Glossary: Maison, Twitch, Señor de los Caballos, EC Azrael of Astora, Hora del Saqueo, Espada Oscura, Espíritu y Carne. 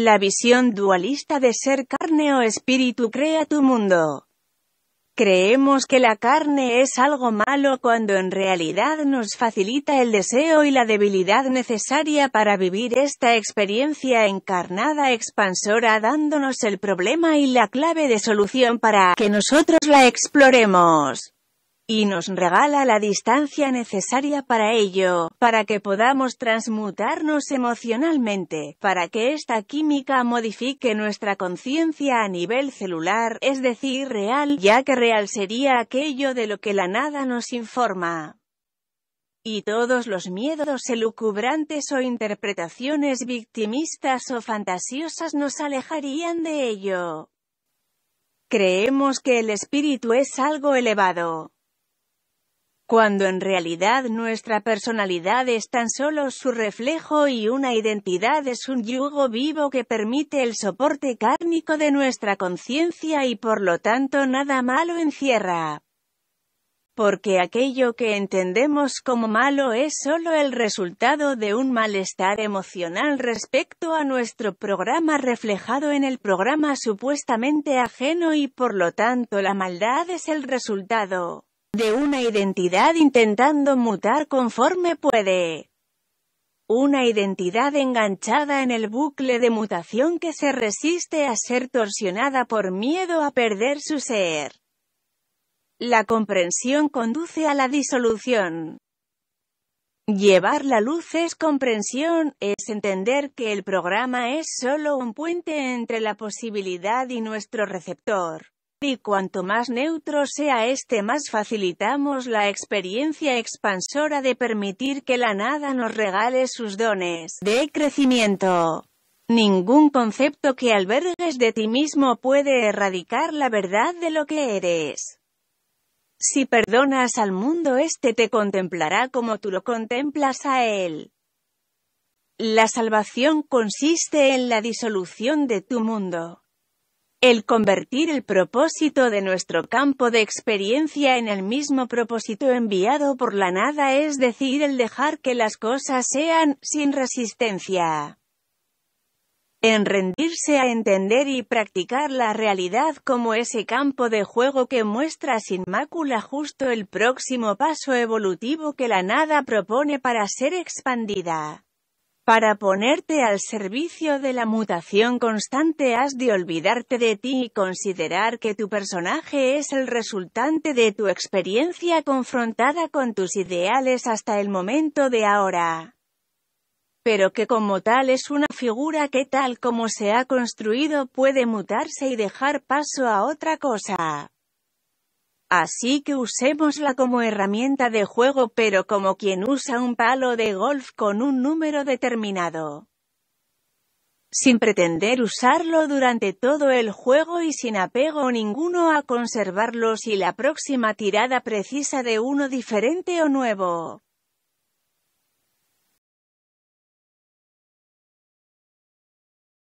La visión dualista de ser carne o espíritu crea tu mundo. Creemos que la carne es algo malo cuando en realidad nos facilita el deseo y la debilidad necesaria para vivir esta experiencia encarnada expansora, dándonos el problema y la clave de solución para que nosotros la exploremos. Y nos regala la distancia necesaria para ello, para que podamos transmutarnos emocionalmente, para que esta química modifique nuestra conciencia a nivel celular, es decir real, ya que real sería aquello de lo que la nada nos informa. Y todos los miedos elucubrantes o interpretaciones victimistas o fantasiosas nos alejarían de ello. Creemos que el espíritu es algo elevado, cuando en realidad nuestra personalidad es tan solo su reflejo y una identidad es un yugo vivo que permite el soporte cárnico de nuestra conciencia y por lo tanto nada malo encierra. Porque aquello que entendemos como malo es solo el resultado de un malestar emocional respecto a nuestro programa reflejado en el programa supuestamente ajeno y por lo tanto la maldad es el resultado de una identidad intentando mutar conforme puede. Una identidad enganchada en el bucle de mutación que se resiste a ser torsionada por miedo a perder su ser. La comprensión conduce a la disolución. Llevar la luz es comprensión, es entender que el programa es solo un puente entre la posibilidad y nuestro receptor. Y cuanto más neutro sea este, más facilitamos la experiencia expansora de permitir que la nada nos regale sus dones de crecimiento. Ningún concepto que albergues de ti mismo puede erradicar la verdad de lo que eres. Si perdonas al mundo, este te contemplará como tú lo contemplas a él. La salvación consiste en la disolución de tu mundo. El convertir el propósito de nuestro campo de experiencia en el mismo propósito enviado por la nada, es decir, el dejar que las cosas sean, sin resistencia. En rendirse a entender y practicar la realidad como ese campo de juego que muestra sin mácula justo el próximo paso evolutivo que la nada propone para ser expandida. Para ponerte al servicio de la mutación constante has de olvidarte de ti y considerar que tu personaje es el resultante de tu experiencia confrontada con tus ideales hasta el momento de ahora. Pero que como tal es una figura que tal como se ha construido puede mutarse y dejar paso a otra cosa. Así que usémosla como herramienta de juego, pero como quien usa un palo de golf con un número determinado, sin pretender usarlo durante todo el juego y sin apego ninguno a conservarlo si la próxima tirada precisa de uno diferente o nuevo.